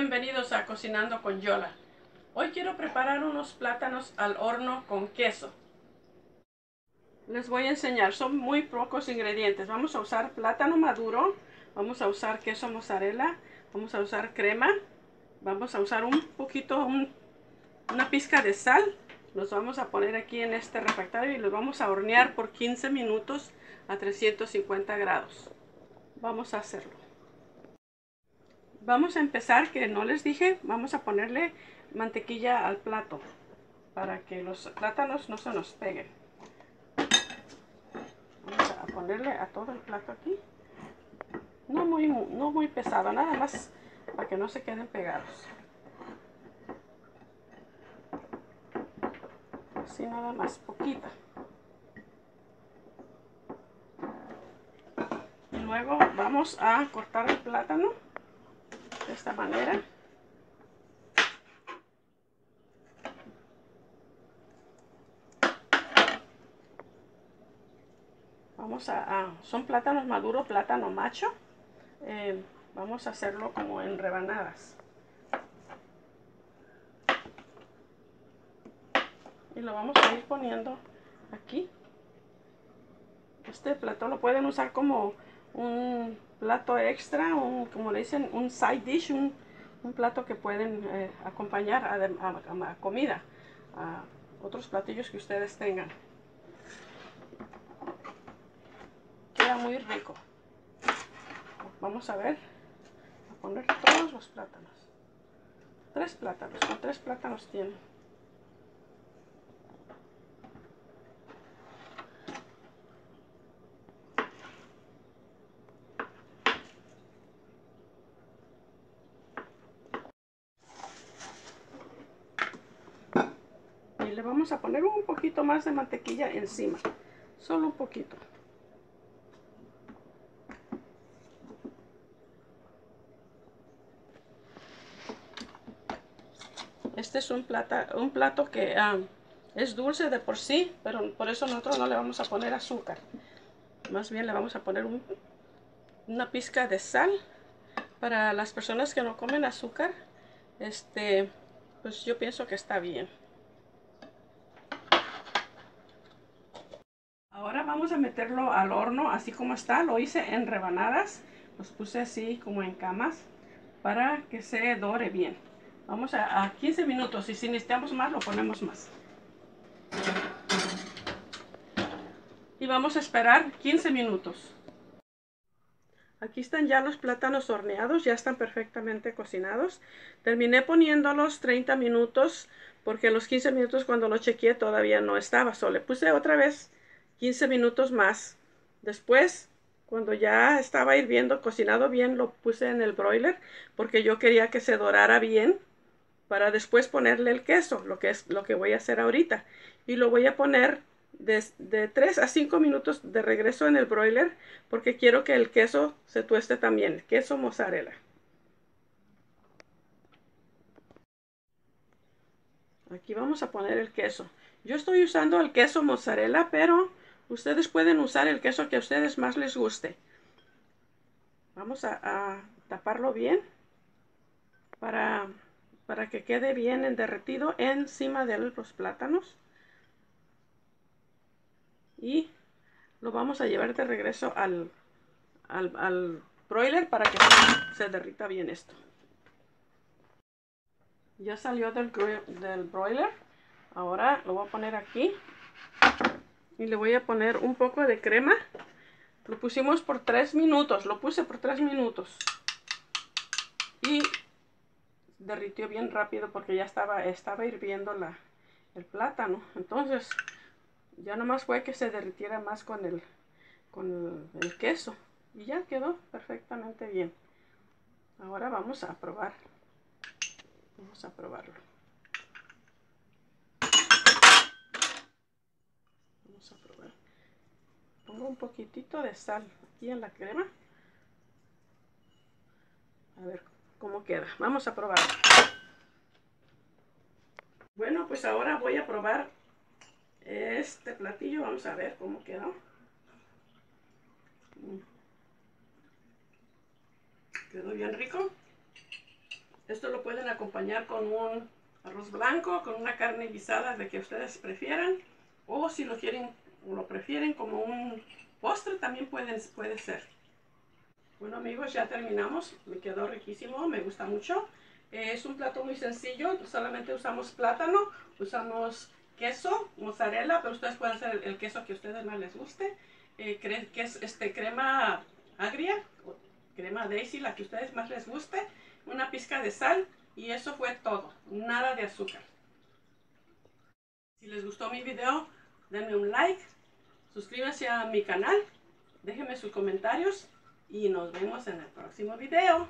bienvenidos a Cocinando con Yola. Hoy quiero preparar unos plátanos al horno con queso. Les voy a enseñar, son muy pocos ingredientes. Vamos a usar plátano maduro, vamos a usar queso mozzarella, vamos a usar crema, vamos a usar un poquito, una pizca de sal. Los vamos a poner aquí en este refractario y los vamos a hornear por 15 minutos a 350 grados. Vamos a hacerlo. Vamos a empezar, que no les dije, vamos a ponerle mantequilla al plato para que los plátanos no se nos peguen. Vamos a ponerle a todo el plato aquí. No muy pesado, nada más para que no se queden pegados. Así nada más, poquita. Y luego vamos a cortar el plátano de esta manera. Vamos son plátanos maduros, plátano macho. Vamos a hacerlo como en rebanadas. Y lo vamos a ir poniendo aquí. Este plato lo pueden usar como un plato extra, como le dicen, un side dish, un plato que pueden acompañar a comida, a otros platillos que ustedes tengan. Queda muy rico. Vamos a ver, a poner todos los plátanos. Con tres plátanos tienen. Le vamos a poner un poquito más de mantequilla encima, solo un poquito. Este es un plato que es dulce de por sí, pero por eso nosotros no le vamos a poner azúcar. Más bien le vamos a poner una pizca de sal. Para las personas que no comen azúcar, pues yo pienso que está bien. Ahora vamos a meterlo al horno así como está. Lo hice en rebanadas, los puse así como en camas para que se dore bien. Vamos a 15 minutos y si necesitamos más lo ponemos más. Y vamos a esperar 15 minutos. Aquí están ya los plátanos horneados, ya están perfectamente cocinados. Terminé poniéndolos 30 minutos porque los 15 minutos cuando lo chequeé todavía no estaba. Solo le puse otra vez 15 minutos más. Después, cuando ya estaba hirviendo, cocinado bien, lo puse en el broiler porque yo quería que se dorara bien para después ponerle el queso, lo que es lo que voy a hacer ahorita. Y lo voy a poner de 3 a 5 minutos de regreso en el broiler porque quiero que el queso se tueste también, queso mozzarella. Aquí vamos a poner el queso. Yo estoy usando el queso mozzarella, pero ustedes pueden usar el queso que a ustedes más les guste. Vamos a taparlo bien para que quede bien derretido encima de los plátanos. Y lo vamos a llevar de regreso al broiler para que se derrita bien esto. Ya salió del broiler. Ahora lo voy a poner aquí. Y le voy a poner un poco de crema. Lo pusimos por 3 minutos. Lo puse por 3 minutos. Y derritió bien rápido porque ya estaba hirviendo el plátano. Entonces, ya nomás fue que se derritiera más con el queso. Y ya quedó perfectamente bien. Ahora vamos a probar. Vamos a probarlo. Vamos a probar. Pongo un poquitito de sal aquí en la crema. A ver cómo queda. Vamos a probar. Bueno, pues ahora voy a probar este platillo. Vamos a ver cómo quedó. Quedó bien rico. Esto lo pueden acompañar con un arroz blanco, con una carne guisada de que ustedes prefieran, o si lo quieren o lo prefieren como un postre también puede ser. Bueno amigos, ya terminamos, me quedó riquísimo, me gusta mucho. Es un plato muy sencillo, solamente usamos plátano, usamos queso, mozzarella, pero ustedes pueden hacer el queso que a ustedes más les guste, que es crema agria, o crema Daisy, la que a ustedes más les guste, una pizca de sal y eso fue todo, nada de azúcar. Si les gustó mi video, denme un like, suscríbanse a mi canal, déjenme sus comentarios y nos vemos en el próximo video.